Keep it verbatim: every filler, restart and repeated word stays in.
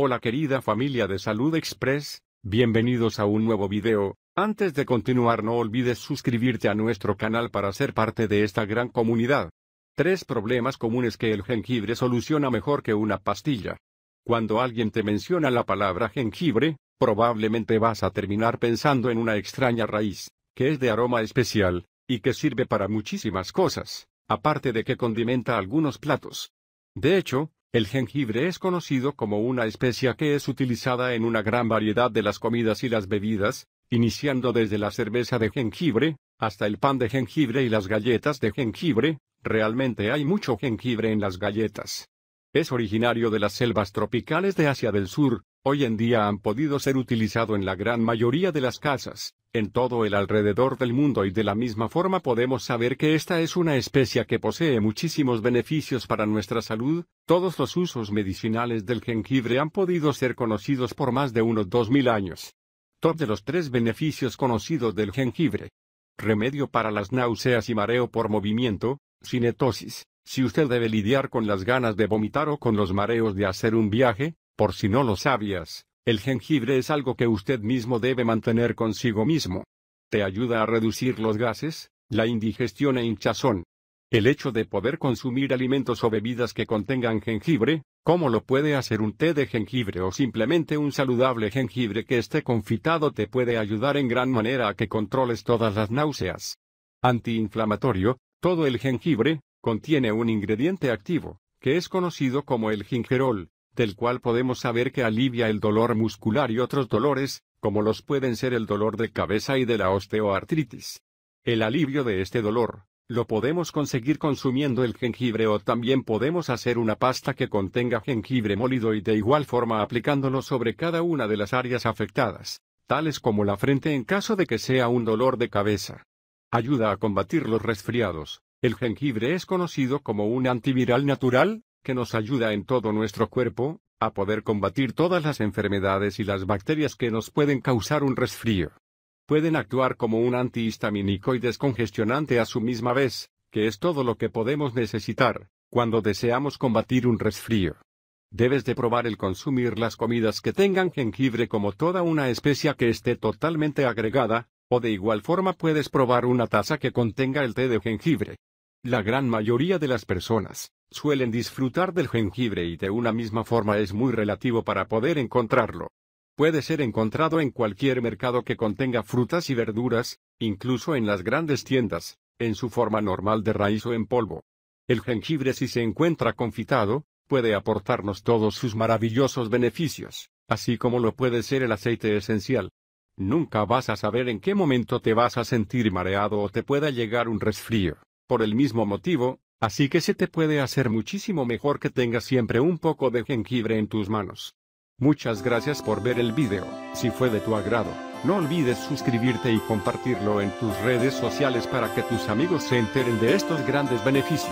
Hola querida familia de Salud Expres, bienvenidos a un nuevo video. Antes de continuar no olvides suscribirte a nuestro canal para ser parte de esta gran comunidad. Tres problemas comunes que el jengibre soluciona mejor que una pastilla. Cuando alguien te menciona la palabra jengibre, probablemente vas a terminar pensando en una extraña raíz, que es de aroma especial, y que sirve para muchísimas cosas, aparte de que condimenta algunos platos. De hecho, el jengibre es conocido como una especia que es utilizada en una gran variedad de las comidas y las bebidas, iniciando desde la cerveza de jengibre, hasta el pan de jengibre y las galletas de jengibre. Realmente hay mucho jengibre en las galletas. Es originario de las selvas tropicales de Asia del Sur, hoy en día han podido ser utilizado en la gran mayoría de las casas, en todo el alrededor del mundo y de la misma forma podemos saber que esta es una especia que posee muchísimos beneficios para nuestra salud. Todos los usos medicinales del jengibre han podido ser conocidos por más de unos dos mil años. Top de los tres beneficios conocidos del jengibre. Remedio para las náuseas y mareo por movimiento, cinetosis. Si usted debe lidiar con las ganas de vomitar o con los mareos de hacer un viaje, por si no lo sabías, el jengibre es algo que usted mismo debe mantener consigo mismo. Te ayuda a reducir los gases, la indigestión e hinchazón. El hecho de poder consumir alimentos o bebidas que contengan jengibre, como lo puede hacer un té de jengibre o simplemente un saludable jengibre que esté confitado, te puede ayudar en gran manera a que controles todas las náuseas. Antiinflamatorio, todo el jengibre contiene un ingrediente activo, que es conocido como el gingerol, del cual podemos saber que alivia el dolor muscular y otros dolores, como los pueden ser el dolor de cabeza y de la osteoartritis. El alivio de este dolor, lo podemos conseguir consumiendo el jengibre o también podemos hacer una pasta que contenga jengibre molido y de igual forma aplicándolo sobre cada una de las áreas afectadas, tales como la frente en caso de que sea un dolor de cabeza. Ayuda a combatir los resfriados. El jengibre es conocido como un antiviral natural, que nos ayuda en todo nuestro cuerpo, a poder combatir todas las enfermedades y las bacterias que nos pueden causar un resfrío. Pueden actuar como un antihistamínico y descongestionante a su misma vez, que es todo lo que podemos necesitar, cuando deseamos combatir un resfrío. Debes de probar el consumir las comidas que tengan jengibre como toda una especia que esté totalmente agregada, o de igual forma puedes probar una taza que contenga el té de jengibre. La gran mayoría de las personas suelen disfrutar del jengibre y de una misma forma es muy relativo para poder encontrarlo. Puede ser encontrado en cualquier mercado que contenga frutas y verduras, incluso en las grandes tiendas, en su forma normal de raíz o en polvo. El jengibre, si se encuentra confitado, puede aportarnos todos sus maravillosos beneficios, así como lo puede ser el aceite esencial. Nunca vas a saber en qué momento te vas a sentir mareado o te pueda llegar un resfrío, por el mismo motivo, así que se te puede hacer muchísimo mejor que tengas siempre un poco de jengibre en tus manos. Muchas gracias por ver el video. Si fue de tu agrado, no olvides suscribirte y compartirlo en tus redes sociales para que tus amigos se enteren de estos grandes beneficios.